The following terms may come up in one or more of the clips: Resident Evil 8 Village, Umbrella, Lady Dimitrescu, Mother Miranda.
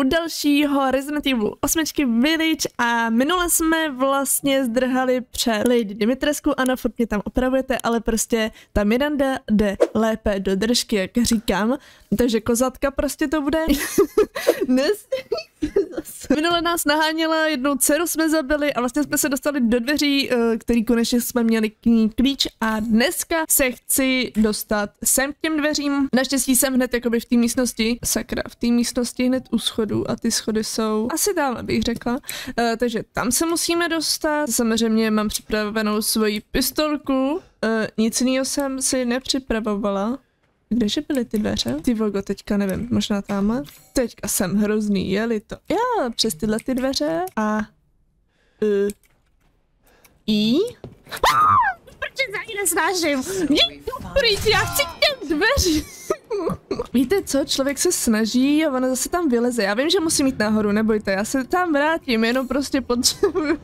u dalšího Resident Evil 8 Village a minule jsme vlastně zdrhali před Lady Dimitrescu, ano, furt mě tam opravujete, ale prostě ta Miranda jde lépe do držky, jak říkám, takže kozatka prostě to bude. Minule nás naháněla, jednou dceru jsme zabili a vlastně jsme se dostali do dveří, který konečně jsme měli k ní klíč a dneska se chci dostat sem k těm dveřím. Naštěstí jsem hned jakoby v té místnosti, sakra, v té místnosti hned u schodů a ty schody jsou asi dál, abych řekla. Takže tam se musíme dostat. Samozřejmě mám připravenou svoji pistolku, nic jiného jsem si nepřipravovala. Kdeže byly ty dveře? Ty vogo, teďka nevím, možná tam. Teďka jsem hrozný, jeli to. Já přes tyhle ty dveře a... Já chci těm dveřím. Víte co, člověk se snaží a ono zase tam vyleze. Já vím, že musím jít nahoru, nebojte, já se tam vrátím, jenom prostě potřebuju.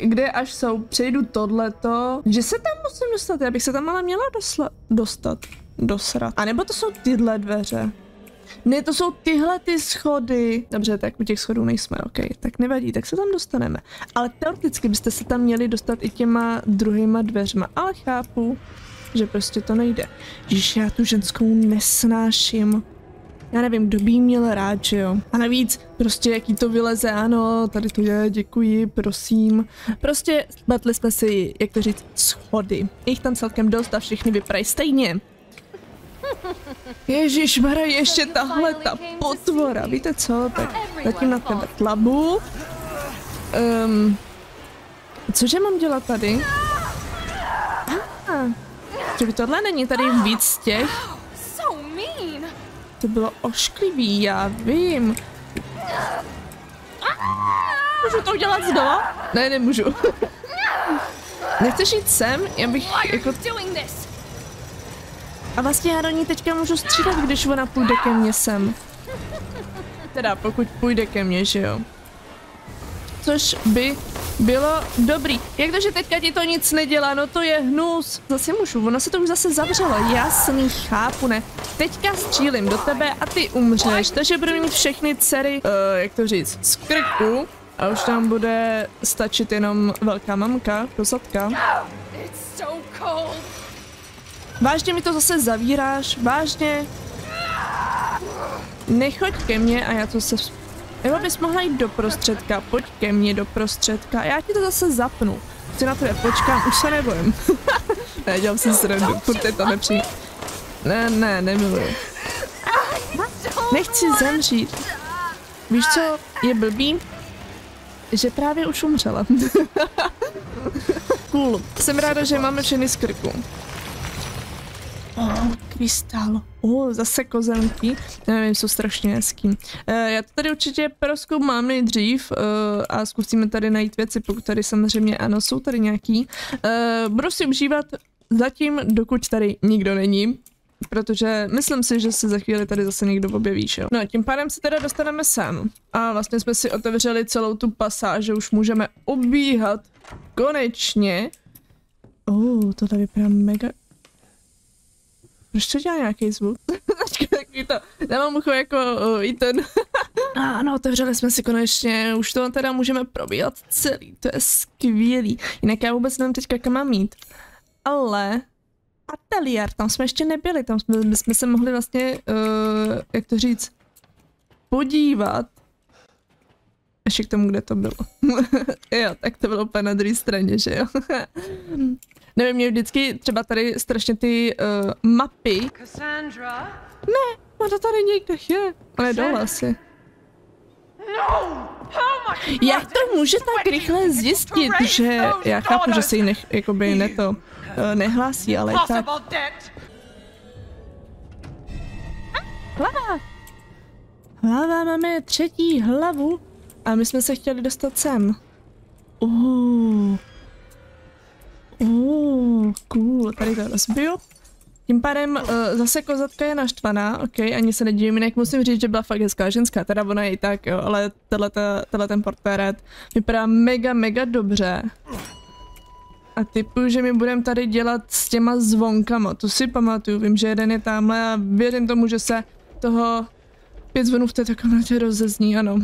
Kde až jsou, přejdu tohleto. Že se tam musím dostat, já bych se tam ale měla dostat. Dosrat. A nebo to jsou tyhle dveře. Ne, to jsou tyhle ty schody. Dobře, tak u těch schodů nejsme, ok. Tak nevadí, tak se tam dostaneme. Ale teoreticky byste se tam měli dostat i těma druhýma dveřma. Ale chápu, že prostě to nejde. Ježiš, já tu ženskou nesnáším. Já nevím, kdo by jí měl rád, že jo. A navíc, prostě jaký to vyleze, ano, tady to je, děkuji, prosím. Prostě zbatli jsme si, jak to říct, schody. Jich tam celkem dost a všechny vypadají stejně. Ježišmarja, ještě tahle ta potvora, víte co, tak zatím na tebe tlabu. Cože mám dělat tady? Že by tohle není tady víc těch? To bylo ošklivý, já vím. Můžu to udělat znova? Ne, nemůžu. Nechceš jít sem? Já bych jako... A vlastně já do ní teďka můžu střídat, když ona půjde ke mně sem. Teda pokud půjde ke mně, že jo. Což by bylo dobrý. Jak to, že teďka ti to nic nedělá, no to je hnus. Zase můžu, ono se to už zase zavřelo, jasný, chápu, ne. Teďka střílim do tebe a ty umřeš, takže budu mít všechny dcery, jak to říct, z krku. A už tam bude stačit jenom velká mamka, kozatka. Vážně mi to zase zavíráš, vážně. Nechoď ke mně a já to se... Nebo bys mohla jít do prostředka, pojď ke mně do prostředka, já ti to zase zapnu. Chci na tebe počkám, už se nebojím. Ne, dělám si srandu, furt je to nepřijde. Ne, ne, nemiluji. Nechci zemřít. Víš co, je blbý? Že právě už umřela. Cool, jsem ráda, že máme všechny z krku. Krystal. Zase kozenky. Nevím, jsou strašně hezký. Já to tady určitě prozkoumám nejdřív a zkusíme tady najít věci, pokud tady samozřejmě ano, jsou tady nějaký. Budu si užívat zatím, dokud tady nikdo není, protože myslím si, že se za chvíli tady zase někdo objeví, že jo. No a tím pádem se teda dostaneme sem. A vlastně jsme si otevřeli celou tu pasáž, že už můžeme obíhat konečně. To tady vypadá mega... Proč to dělá nějaký zvuk? Takový to, nemám ucho jako i ten. Ano, otevřeli jsme si konečně, už to teda můžeme probíhat celý, to je skvělý. Jinak já vůbec nevím teďka, kam mám jít. Ale... ateliér, tam jsme ještě nebyli, tam jsme se mohli vlastně, jak to říct, podívat. Ještě k tomu, kde to bylo. Jo, tak to bylo úplně na druhé straně, že jo. Nevím, mě vždycky třeba tady strašně ty mapy. Cassandra? Ne, ona tady někde je. Ale dole asi. Jak to může tak rychle zjistit, že... Já chápu, že se jí jakoby nehlásí, ale tak... Hlava! Hlava, máme třetí hlavu. A my jsme se chtěli dostat sem. Cool, tady to rozbiju. Tím pádem zase kozatka je naštvaná, ok, ani se nedivím, jinak musím říct, že byla fakt hezká ženská, teda ona je i tak, jo, ale ten portrét vypadá mega, mega dobře. A typu, že my budeme tady dělat s těma zvonkama, to si pamatuju, vím, že jeden je tamhle a věřím tomu, že se toho pět zvonů v této komunitě rozezní, ano.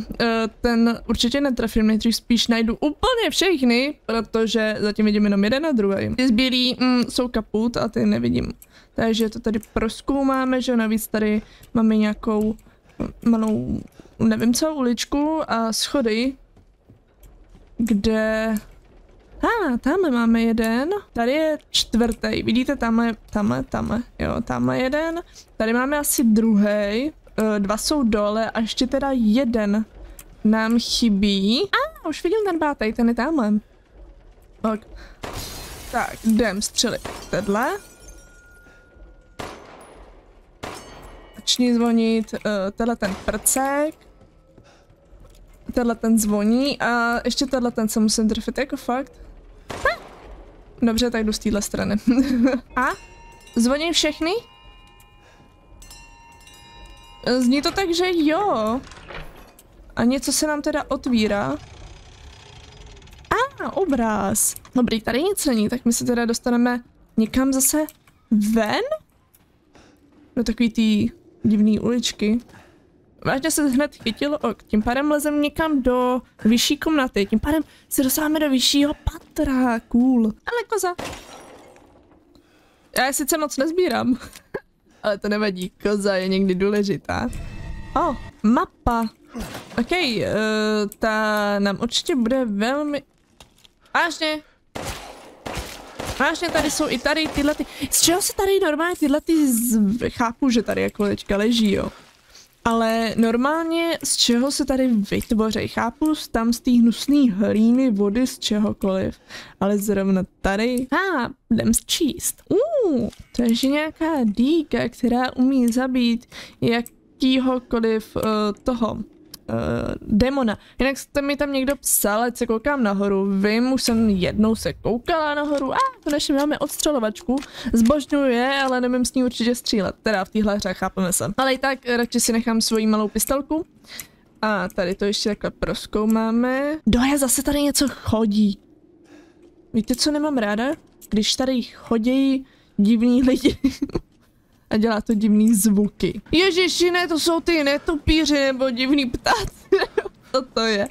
Ten určitě netrefím, nejdřív spíš najdu úplně všechny, protože zatím vidím jenom jeden a druhý. Ty zbylí jsou kaput a ty nevidím. Takže to tady prozkoumáme, že navíc tady máme nějakou malou, nevím co, uličku a schody, kde... A tamhle máme jeden, tady je čtvrtý, vidíte, tamhle, jo, tamhle jeden, tady máme asi druhý, dva jsou dole a ještě teda jeden nám chybí. A už vidím ten bátej, ten je tamhle. Ok. Tak, jdem střelit tenhle. Začni zvonit, tenhle ten prcek. Tenhle ten zvoní a ještě tenhle ten se musím trefit, jako fakt. Dobře, tak jdu z téhle strany. A? Zvoní všechny? Zní to tak, že jo. A něco se nám teda otvírá. A, obraz. Dobrý, tady nic není, tak my se teda dostaneme někam zase ven? Do takový ty divné uličky. Vážně se hned chytilo, ok, tím pádem lezem někam do vyšší komnaty, tím pádem se dostáváme do vyššího patra, cool. Ale koza. Já je sice moc nezbírám, ale to nevadí, koza je někdy důležitá. Oh, mapa. Ok, ta nám určitě bude velmi... Vážně. Vážně, tady jsou i tady tyhle ty... Z čeho se tady normálně tyhle ty... Chápu, že tady jako teďka leží, jo. Ale normálně z čeho se tady vytvoří, chápu, tam z té hnusné hlíny vody z čehokoliv, ale zrovna tady, jdem zčíst. To je nějaká dýka, která umí zabít jakýhokoliv demona. Jinak jste mi tam někdo psal, ať se koukám nahoru, vím, už jsem jednou se koukala nahoru, konečně máme odstřelovačku, zbožňuju je, ale nevím s ní určitě střílet, teda v téhle hře, chápeme se. Ale i tak radši si nechám svoji malou pistolku a tady to ještě takhle prozkoumáme. Doje, zase tady něco chodí. Víte, co nemám ráda? Když tady chodí divní lidi. A dělá to divný zvuky. Ježiši, ne, to jsou ty netopíři nebo divný ptáci. Co to je?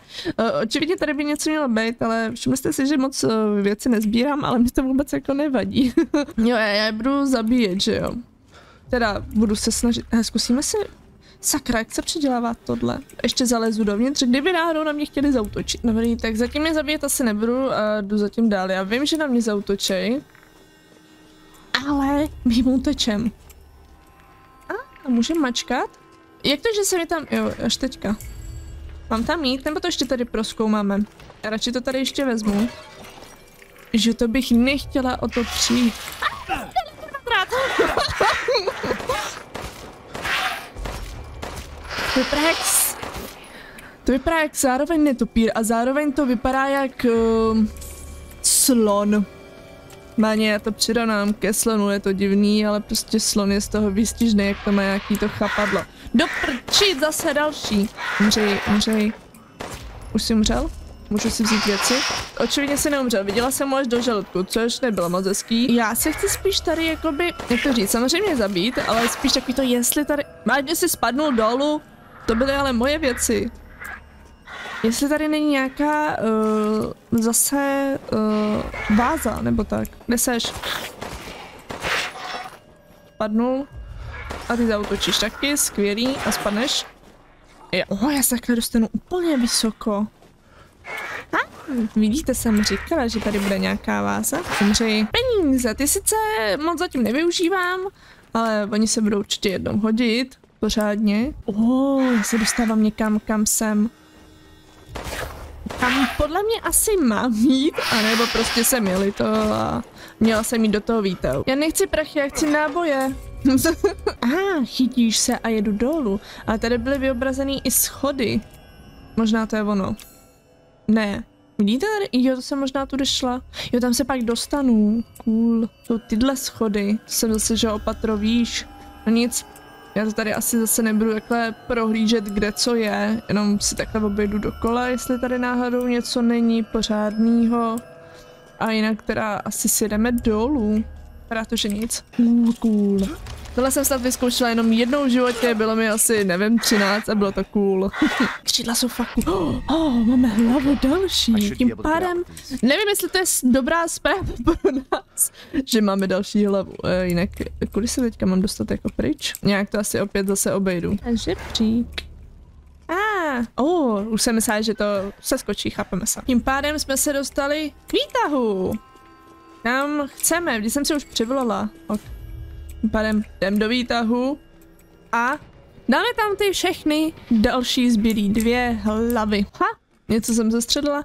Očividně tady by něco mělo být, ale všimli jste si, že moc věci nezbírám, ale mě to vůbec jako nevadí. Jo, já budu zabíjet, že jo. Teda budu se snažit. Zkusíme si. Sakra, jak se předělává tohle? Ještě zalezu dovnitř, kdyby náhodou na mě chtěli zautočit. Dobrý, tak zatím mě zabíjet asi nebudu a jdu zatím dál. Já vím, že na mě zautočej, ale my mu tečem. A můžeme mačkat? Jak to, že se mi tam... Jo, až teďka. Mám tam jít, nebo to ještě tady prozkoumáme? Já radši to tady ještě vezmu. Že to bych nechtěla o to přijít. To vypadá jak zároveň netopír a zároveň to vypadá jak... slon. Máně, já to přirovnám ke slonu, je to divný, ale prostě slon je z toho výstižný, jak to má nějaký to chapadlo. Do prčí, zase další. Umřej, umřej. Už jsi umřel? Můžu si vzít věci? Očividně si neumřel, viděla jsem mu až do žaludku, což nebylo moc hezký. Já se chci spíš tady jakoby, jak to říct, samozřejmě zabít, ale spíš takový to, jestli tady... Vážně si spadnul dolů, to byly ale moje věci. Jestli tady není nějaká zase váza, nebo tak. Kde seš? Spadnul. A ty zaútočíš taky, skvělý. A spadneš. Jo, já se takhle dostanu úplně vysoko. Vidíte, jsem říkala, že tady bude nějaká váza. Umřej. Peníze, ty sice moc zatím nevyužívám, ale oni se budou určitě jednou hodit. Pořádně. Já se dostávám někam, kam jsem. Tam podle mě asi mám jít, anebo prostě jsem jeli to a měla jsem jít do toho výtahu. Já nechci prachy, já chci náboje. Chytíš se a jedu dolů. Ale tady byly vyobrazený i schody. Možná to je ono. Ne. Vidíte tady? Jo, to jsem možná tu šla. Jo, tam se pak dostanu. Cool. Jsou tyhle schody. To jsem zase, že opatrovíš. No nic. Já to tady asi zase nebudu takhle prohlížet, kde co je, jenom si takhle objedu dokola, jestli tady náhodou něco není pořádného. A jinak teda asi si jdeme dolů. Vypadá to, že nic. Cool. Tohle jsem snad vyzkoušela jenom jednou v životě, bylo mi asi, nevím, 13 a bylo to cool. Křídla jsou fakt cool. Oh, máme hlavu další. Tím pádem, nevím, jestli to je dobrá zpráva pro nás, že máme další hlavu. Jinak, kudy se teďka mám dostat jako pryč? Nějak to asi opět zase obejdu. Žebřík. Už jsem myslela, že to se skočí, chápeme se. Tím pádem jsme se dostali k výtahu. Tam chceme, když jsem si už přivolala. Ok. Tím pádem jdem do výtahu a dáme tam ty všechny další zbylý dvě hlavy. Ha, něco jsem zastředila,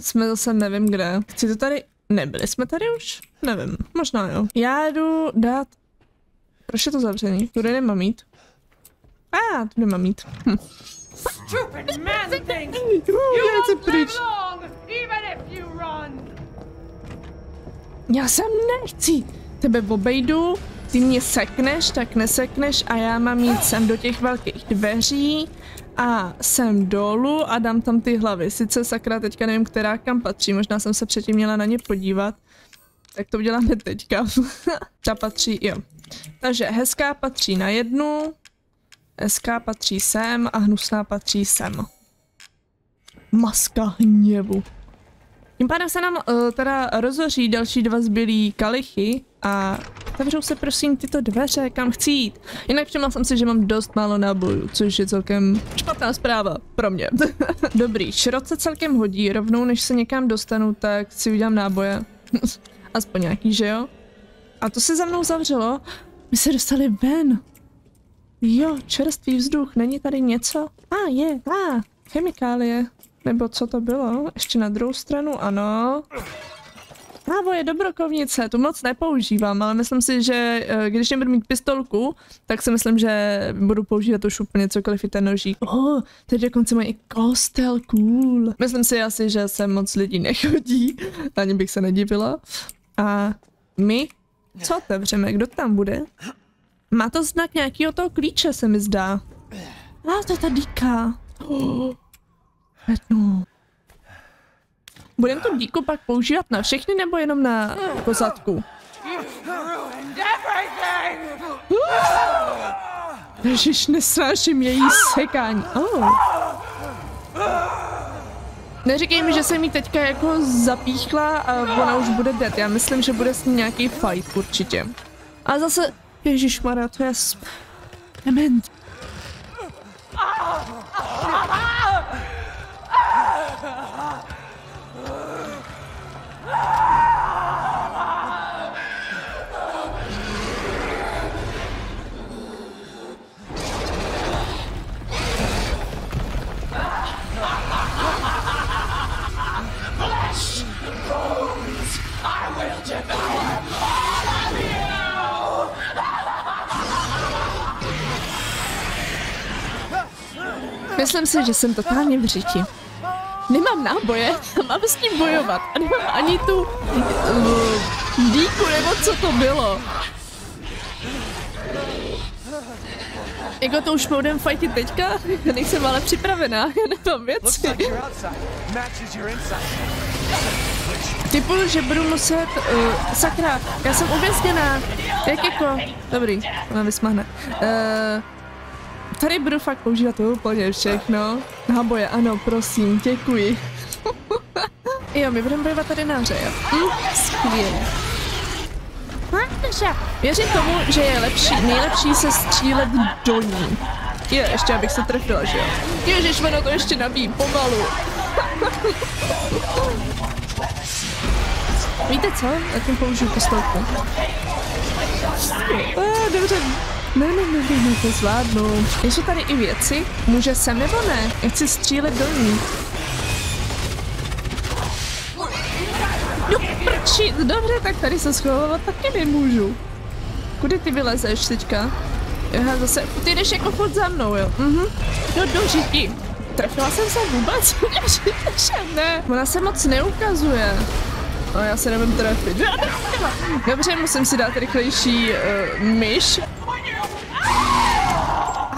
jsme zase nevím kde. Chci to tady, nebyli jsme tady už? Nevím, možná jo. Já jdu dát, proč je to zavřený? Tudy nemám jít. To nemám mít. Stupid man thinks you won't live long, even if you run. Já sem nechci. Tebe obejdu, ty mě sekneš, tak nesekneš a já mám jít sem do těch velkých dveří a sem dolů a dám tam ty hlavy. Sice sakra teďka nevím, která kam patří, možná jsem se předtím měla na ně podívat. Tak to uděláme teďka. Ta patří, jo. Takže hezká patří na jednu. SK patří sem a hnusná patří sem. Maska hněvu. Tím pádem se nám teda rozoří další dva zbylý kalichy a zavřou se prosím tyto dveře, kam chci jít. Jinak všimla jsem si, že mám dost málo nábojů, což je celkem špatná zpráva pro mě. Dobrý, šrot se celkem hodí, rovnou než se někam dostanu, tak si udělám náboje. Aspoň nějaký, že jo? A to se za mnou zavřelo, my se dostali ven. Jo, čerstvý vzduch, není tady něco? Chemikálie. Nebo co to bylo? Ještě na druhou stranu, ano. Náboje do brokovnice, tu moc nepoužívám, ale myslím si, že když nebudu mít pistolku, tak si myslím, že budu používat už úplně cokoliv i ten nožík. Teď dokonce mají i kostel, cool. Myslím si asi, že se moc lidí nechodí, ani bych se nedivila. A my? Co otevřeme? Kdo tam bude? Má to znak nějakého toho klíče, se mi zdá. To je ta dýka. Budeme tu dýku pak používat na všechny nebo jenom na kozatku? Ježiš, nesnáším její sekání. Neříkej mi, že jsem jí teďka jako zapíchla a ona už bude dead. Já myslím, že bude s ní nějaký fight určitě. A zase... Ježišmarja, to je dement. Flesh and bones, I will devour. Myslím si, že jsem totálně v říti. Nemám náboje, mám s tím bojovat. A nemám ani tu dýku, nebo co to bylo. Jako to už budeme fightit teďka? Já nejsem ale připravená, já nemám věci. Typuju, že budu muset... sakra, já jsem uvězněná. Jak jako... Dobrý, ona vysmahne. Tady budu fakt používat úplně všechno. Náboje, ano, prosím, děkuji. Jo, my budeme bojovat tady na hře, jo. Skvělé. Věřím tomu, že je nejlepší se střílet do ní. Jo, ještě abych se trefila, že jo. Ježiš, ono to ještě nabíjí, pomalu. Víte co? Já tím použiju pistolku. Dobře. Ne, to zvládnu. Jsou tady i věci? Může sem nebo ne? Já chci střílet do ní. No prčit, dobře, tak tady se schovávat taky nemůžu. Kudy ty vylezeš teďka? Aha, zase, ty jdeš jako furt za mnou, jo? No do říky. Trefila jsem se vůbec? Ne. Ona se moc neukazuje. No, já se nevím trefit. Dobře, musím si dát rychlejší myš.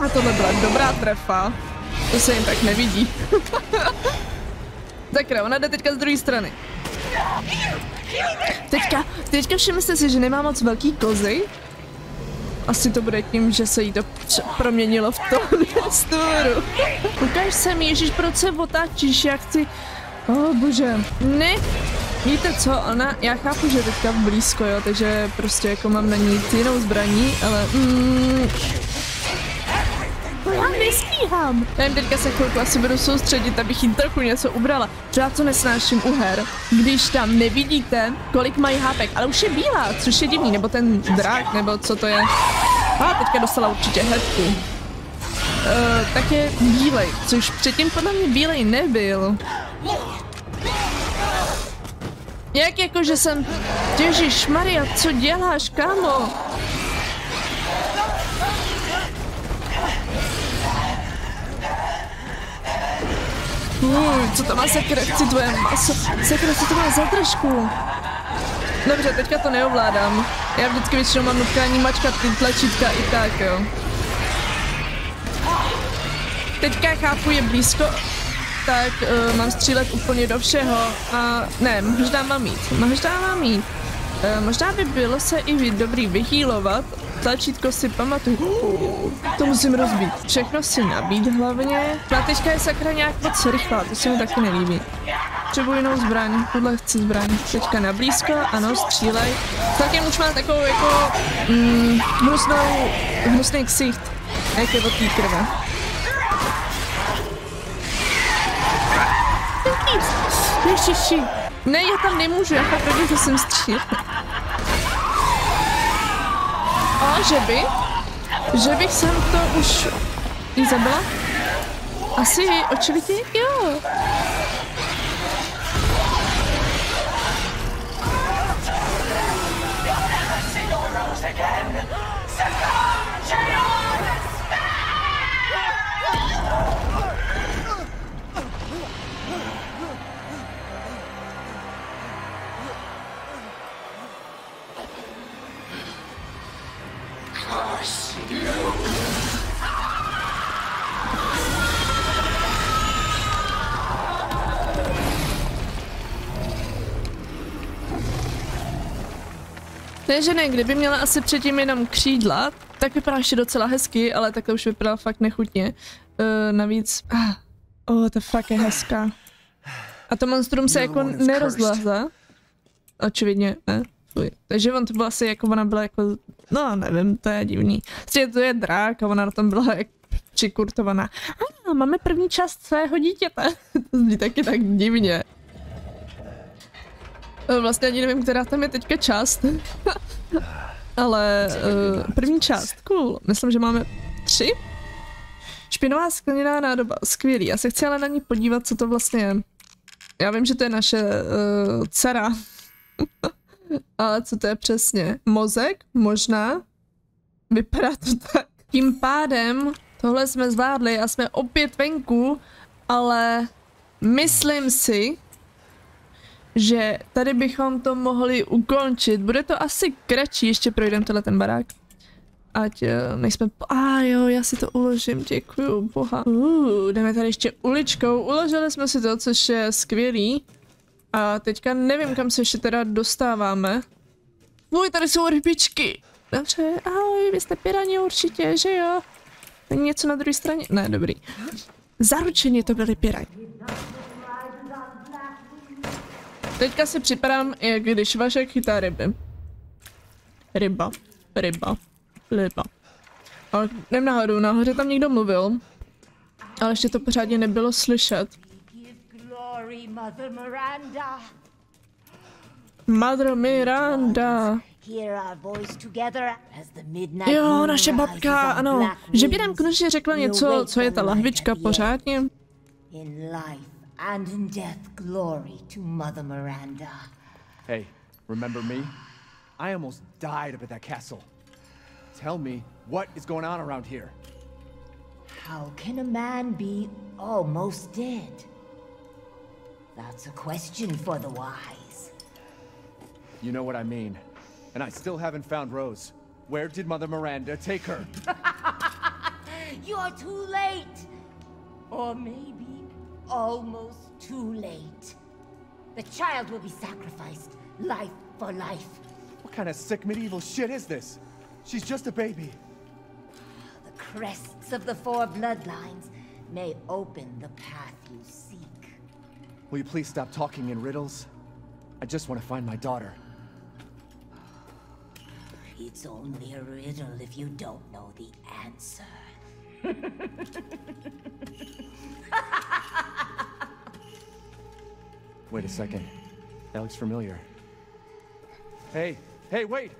Tohle byla dobrá trefa. To se jim tak nevidí. Takhle, ona jde teďka z druhé strany. Teďka všimli jste si, že nemá moc velký kozy. Asi to bude tím, že se jí to proměnilo v tohle stůru. Ukaž se mi, Ježíš, proč se otáčíš, jak ty... Oh, bože. Ne. Víte co, ona, já chápu, že je teďka blízko, jo, takže prostě jako mám na ní jinou zbraní, ale... Já nestíhám. Nevím, teďka se chvilku asi budu soustředit, abych jim trochu něco ubrala. Třeba co nesnáším u her, když tam nevidíte, kolik mají hápek, ale už je bílá, což je divný, nebo ten drak, nebo co to je. A teďka dostala určitě hetku. Tak je bílej, což předtím podle mě bílej nebyl. Jak jako, že jsem... Ježišmarja, co děláš, kámo? Co to má sakra, tvoje maso? Sakra, co to má za držku? Dobře, teďka to neovládám. Já vždycky většinou mám nutkání mačkat ty tlačítka i tak, jo. Teďka chápu, je blízko, tak mám střílet úplně do všeho a ne, možná mám mít, možná by bylo se i dobrý vyhýlovat, tlačítko si pamatuju, to musím rozbít, všechno si nabít hlavně, a teďka je sakra nějak moc rychlá, to se mi taky nelíbí. Potřebuji jinou zbraň, tohle chci zbraň, teďka nablízko, ano, střílej, celkem už mám takovou jako hnusný ksicht, jak je od té krve. Ježiši. Ne, já tam nemůžu, já chápu, že jsem střílel. A že bych sem to už jí zabila? Asi očivitě, jo. Ne, že ne, kdyby měla asi předtím jenom křídla, tak vypadá ještě docela hezky, ale takhle už vypadá fakt nechutně. Navíc, to fakt je hezká. A to monstrum se jako nerozlazá. Očividně ne. Takže on to byla asi jako, ona byla jako, no nevím, to je divný. Vlastně to je drák a ona na tom byla jako přikurtovaná. A máme první část svého dítěte. To zní taky tak divně. Vlastně ani nevím, která tam je teďka část. Ale první část, cool. Myslím, že máme 3. Špinová skleněná nádoba, skvělý. Já se chci ale na ní podívat, co to vlastně je. Já vím, že to je naše dcera. Ale co to je přesně? Mozek? Možná? Vypadá to tak. Tím pádem tohle jsme zvládli a jsme opět venku, ale myslím si, že tady bychom to mohli ukončit. Bude to asi kratší, ještě projdeme tenhle ten barák. Ať nejsme... jo, já si to uložím, děkuju, boha. Jdeme tady ještě uličkou, uložili jsme si to, což je skvělý. A teďka nevím, kam se ještě teda dostáváme. Fuj, tady jsou rybičky. Dobře, ahoj, vy jste pirani určitě, že jo? Není něco na druhé straně? Ne, dobrý. Zaručeně to byly pirani. Teďka si připadám, jak když Vašek chytá ryby. Ryba. Ale jdem nahoru, nahoře tam někdo mluvil. Ale ještě to pořádně nebylo slyšet. Mother Miranda. Jo, naše babka, ano. Že by nám konečně řekla něco, co je ta lahvička pořádně. And in death, glory to Mother Miranda. Hey, remember me? I almost died up at that castle. Tell me, what is going on around here? How can a man be almost dead? That's a question for the wise. You know what I mean. And I still haven't found Rose. Where did Mother Miranda take her? You're too late. Or maybe almost too late. The child will be sacrificed, life for life. What kind of sick medieval shit is this? She's just a baby. The crests of the four bloodlines may open the path you seek. Will you please stop talking in riddles? I just want to find my daughter. It's only a riddle if you don't know the answer. Wait a second. That looks familiar. Hey, hey, wait!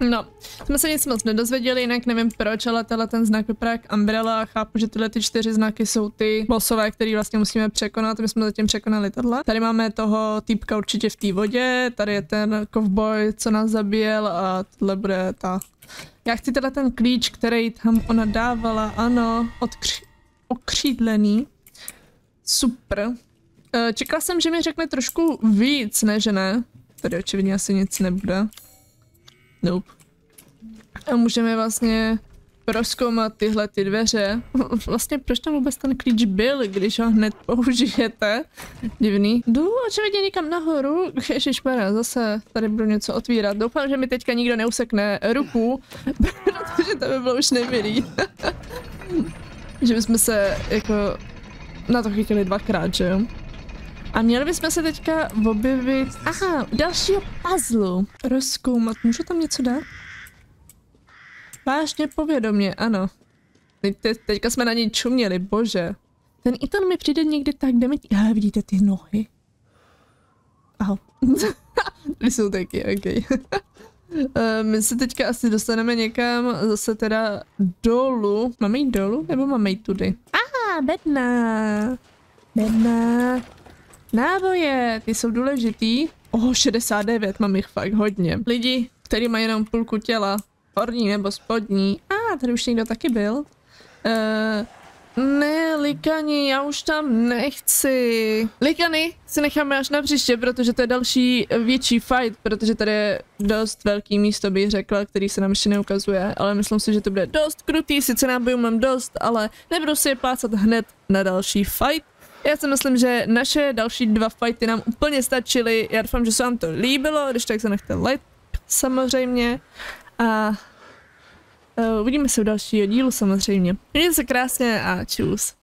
No, jsme se nic moc nedozvěděli, jinak nevím proč, ale tenhle ten znak vypadá jak Umbrella. Chápu, že tyhle ty 4 znaky jsou ty bossové, který vlastně musíme překonat. My jsme zatím překonali tohle. Tady máme toho týpka určitě v té vodě, tady je ten kovboj, co nás zabíjel a tohle bude ta... Já chci tenhle ten klíč, který tam ona dávala, ano, okřídlený. Super. Čekala jsem, že mi řekne trošku víc, ne že ne? Tady očividně asi nic nebude. Nope. A můžeme vlastně prozkoumat tyhle ty dveře. Vlastně proč tam vůbec ten klíč byl, když ho hned použijete? Divný. Jdu očividně někam nahoru. Ježišmarja, zase tady budu něco otvírat. Doufám, že mi teďka nikdo neusekne ruku, protože to by bylo už nemilý. Že bychom se jako na to chytili dvakrát, že jo? A měli bychom se teďka objevit... Aha, dalšího puzzlu. Rozkoumat. Můžu tam něco dát? Vážně povědomě, ano. Teďka jsme na něj čuměli, bože. Ten Ital mi přijde někdy tak, kde mi... Ale vidíte ty nohy? Aha. Ty jsou taky, okej. My se teďka asi dostaneme někam zase teda dolů. Máme jít dolů? Nebo máme jít tudy? Aha, bedna. Bedna. Náboje, ty jsou důležitý. Oh, 69, mám jich fakt hodně. Lidi, kteří mají jenom půlku těla, horní nebo spodní. A tady už někdo taky byl. Ne, likani, já už tam nechci. Likany si necháme až na příště, protože to je další větší fight, protože tady je dost velký místo, bych řekla, který se nám ještě neukazuje, ale myslím si, že to bude dost krutý, sice nábojů mám dost, ale nebudu si je plácat hned na další fight. Já si myslím, že naše další 2 fighty nám úplně stačily. Já doufám, že se vám to líbilo, když tak se nechte like, samozřejmě. A uvidíme se u dalšího dílu samozřejmě. Mějte se krásně a čus.